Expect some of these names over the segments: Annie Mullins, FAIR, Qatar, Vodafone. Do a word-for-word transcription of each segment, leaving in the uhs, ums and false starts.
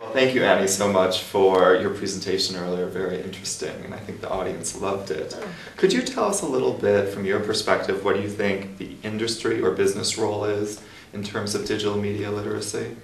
Well, thank you, Annie, so much for your presentation earlier. Very interesting, and I think the audience loved it. Could you tell us a little bit, from your perspective, what do you think the industry or business role is in terms of digital media literacy?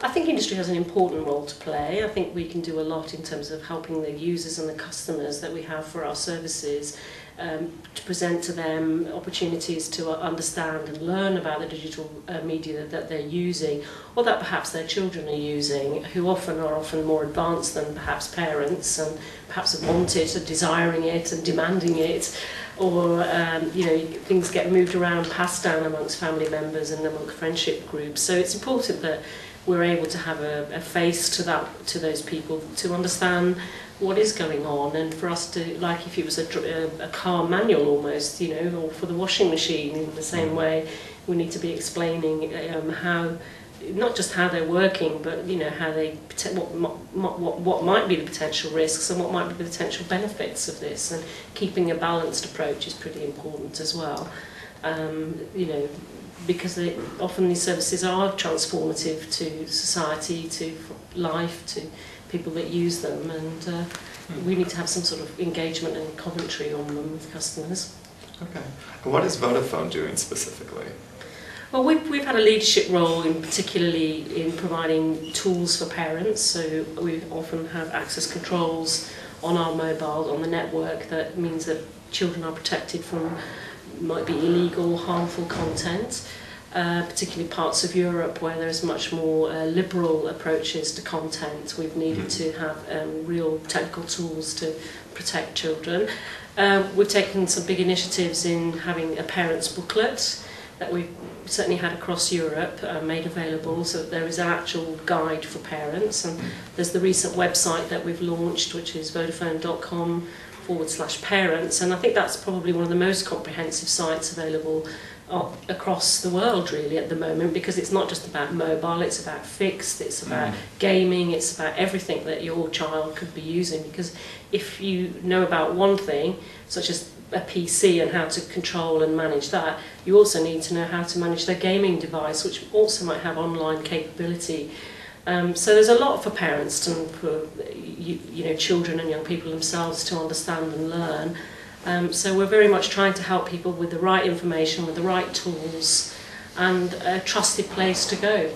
I think industry has an important role to play. I think we can do a lot in terms of helping the users and the customers that we have for our services um, to present to them opportunities to understand and learn about the digital uh, media that they're using, or that perhaps their children are using, who often are often more advanced than perhaps parents, and perhaps have wanted or desiring it and demanding it, or um, you know, things get moved around, passed down amongst family members and among friendship groups. So it's important that we're able to have a, a face to that, to those people, to understand what is going on, and for us to, like if it was a, a car manual almost, you know, or for the washing machine in the same way, we need to be explaining um, how, not just how they're working, but you know, how they, what, what, what might be the potential risks and what might be the potential benefits of this, and keeping a balanced approach is pretty important as well. Um, you know, because they, often these services are transformative to society, to life, to people that use them, and uh, we need to have some sort of engagement and commentary on them with customers. Okay. And what is Vodafone doing specifically? Well, we've, we've had a leadership role in particularly in providing tools for parents, so we often have access controls on our mobile, on the network, that means that children are protected from might be illegal, harmful content, uh, particularly parts of Europe where there's much more uh, liberal approaches to content. We've needed to have um, real technical tools to protect children. Uh, we've taken some big initiatives in having a parents' booklet that we've certainly had across Europe uh, made available, so that there is an actual guide for parents. And there's the recent website that we've launched, which is vodafone dot com forward slash parents, and I think that's probably one of the most comprehensive sites available across the world really at the moment, because it's not just about mobile, it's about fixed, it's about mm. gaming, it's about everything that your child could be using, because if you know about one thing, such as a P C and how to control and manage that, you also need to know how to manage their gaming device, which also might have online capability. Um, so there's a lot for parents and for you, you know, children and young people themselves to understand and learn. Um, so we're very much trying to help people with the right information, with the right tools, and a trusted place to go.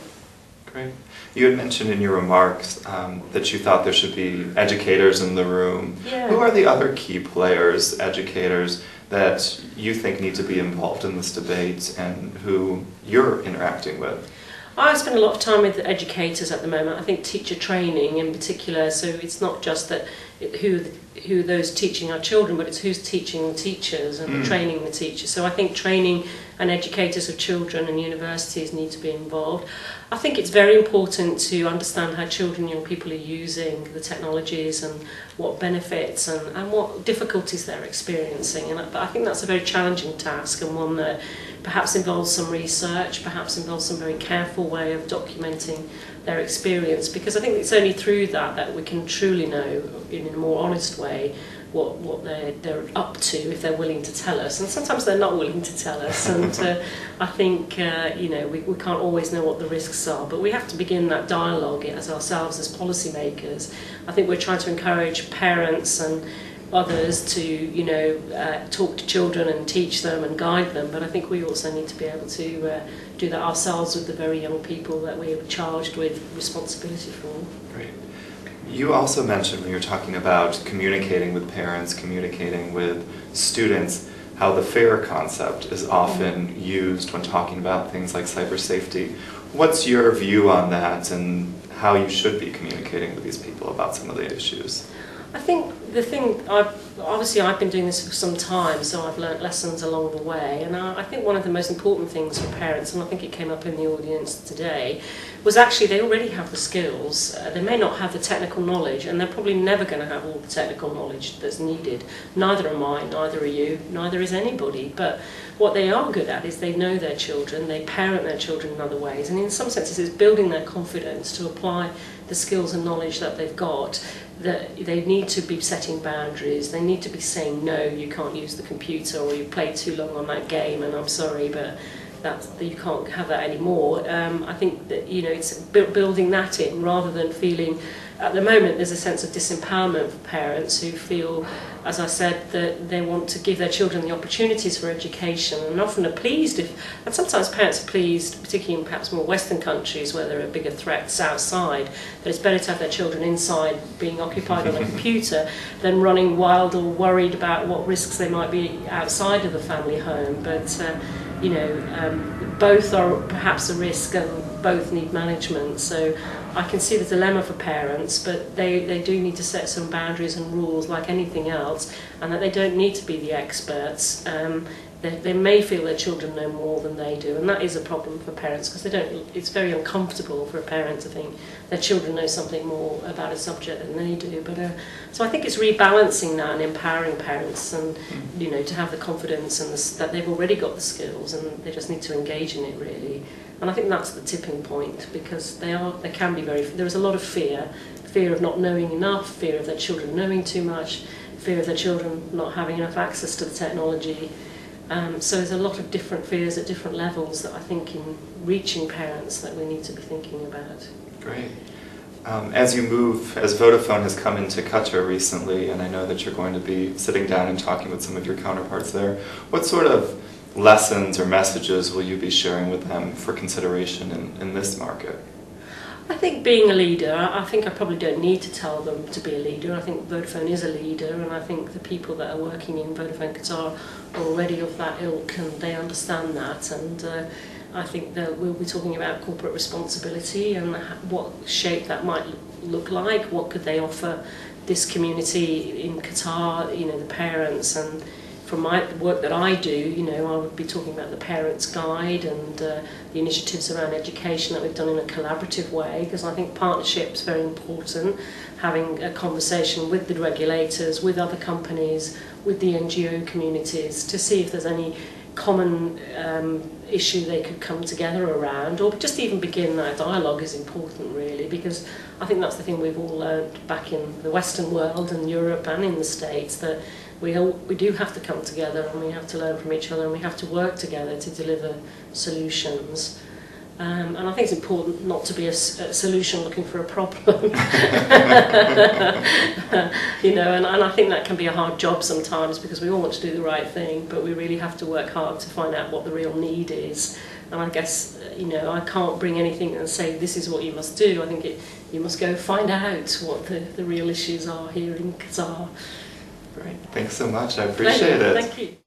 Great. You had mentioned in your remarks um, that you thought there should be educators in the room. Yeah. Who are the other key players, educators, that you think need to be involved in this debate and who you're interacting with? I spend a lot of time with educators at the moment. I think teacher training in particular, so it's not just that it, who who those teaching our children, but it's who's teaching teachers and mm. training the teachers. So I think training and educators of children and universities need to be involved. I think it's very important to understand how children and young people are using the technologies and what benefits and, and what difficulties they're experiencing. And I, but I think that's a very challenging task, and one that perhaps involves some research, perhaps involves some very careful way of documenting their experience, because I think it's only through that that we can truly know in a more honest way what, what they're, they're up to, if they're willing to tell us. And sometimes they're not willing to tell us, and uh, I think uh, you know, we, we can't always know what the risks are, but we have to begin that dialogue as ourselves, as policymakers. I think we're trying to encourage parents and others to, you know, uh, talk to children and teach them and guide them, but I think we also need to be able to uh, do that ourselves with the very young people that we're charged with responsibility for. Great. You also mentioned when you were talking about communicating with parents, communicating with students, how the FAIR concept is often used when talking about things like cyber safety. What's your view on that, and how you should be communicating with these people about some of the issues? I think the thing, I've, obviously I've been doing this for some time, so I've learnt lessons along the way, and I, I think one of the most important things for parents, and I think it came up in the audience today, was actually they already have the skills. Uh, they may not have the technical knowledge, and they're probably never going to have all the technical knowledge that's needed. Neither am I, neither are you, neither is anybody, but what they are good at is they know their children, they parent their children in other ways, and in some senses it's building their confidence to apply the skills and knowledge that they've got, that they need to be setting boundaries, they need to be saying no, you can't use the computer, or you played too long on that game and I'm sorry, but that's, you can't have that anymore. Um, I think that, you know, it's building that in rather than feeling, at the moment there's a sense of disempowerment for parents who feel, as I said, that they want to give their children the opportunities for education, and often are pleased if, and sometimes parents are pleased, particularly in perhaps more Western countries where there are bigger threats outside, that it's better to have their children inside being occupied on a computer than running wild or worried about what risks they might be outside of the family home. But, uh, you know, um, both are perhaps a risk and both need management. So I can see the dilemma for parents, but they, they do need to set some boundaries and rules like anything else, and that they don't need to be the experts. Um, they, they may feel their children know more than they do, and that is a problem for parents, because they don't, it's very uncomfortable for a parent to think their children know something more about a subject than they do. But uh, so I think it's rebalancing that and empowering parents, and you know, to have the confidence and the, that they've already got the skills and they just need to engage in it, really. And I think that's the tipping point, because they are, they can be very, there is a lot of fear, fear of not knowing enough, fear of their children knowing too much, fear of their children not having enough access to the technology. Um, so there's a lot of different fears at different levels that I think in reaching parents that we need to be thinking about. Great. Um, as you move, as Vodafone has come into Qatar recently, and I know that you're going to be sitting down and talking with some of your counterparts there, what sort of lessons or messages will you be sharing with them for consideration in, in this market? I think being a leader, I think I probably don't need to tell them to be a leader. I think Vodafone is a leader, and I think the people that are working in Vodafone Qatar are already of that ilk, and they understand that. And uh, I think that we'll be talking about corporate responsibility and what shape that might look like, what could they offer this community in Qatar, you know, the parents. And from my work that I do, you know, I would be talking about the Parents' Guide and uh, the initiatives around education that we've done in a collaborative way, because I think partnership's very important, having a conversation with the regulators, with other companies, with the N G O communities, to see if there's any common um, issue they could come together around, or just even begin that dialogue is important, really, because I think that's the thing we've all learned back in the Western world and Europe and in the States, that we, all, we do have to come together, and we have to learn from each other, and we have to work together to deliver solutions. Um, and I think it's important not to be a, s a solution looking for a problem, you know, and, and I think that can be a hard job sometimes, because we all want to do the right thing, but we really have to work hard to find out what the real need is. And I guess, you know, I can't bring anything and say this is what you must do. I think it, you must go find out what the, the real issues are here in Qatar. Great. Thanks so much. I appreciate it. Thank you.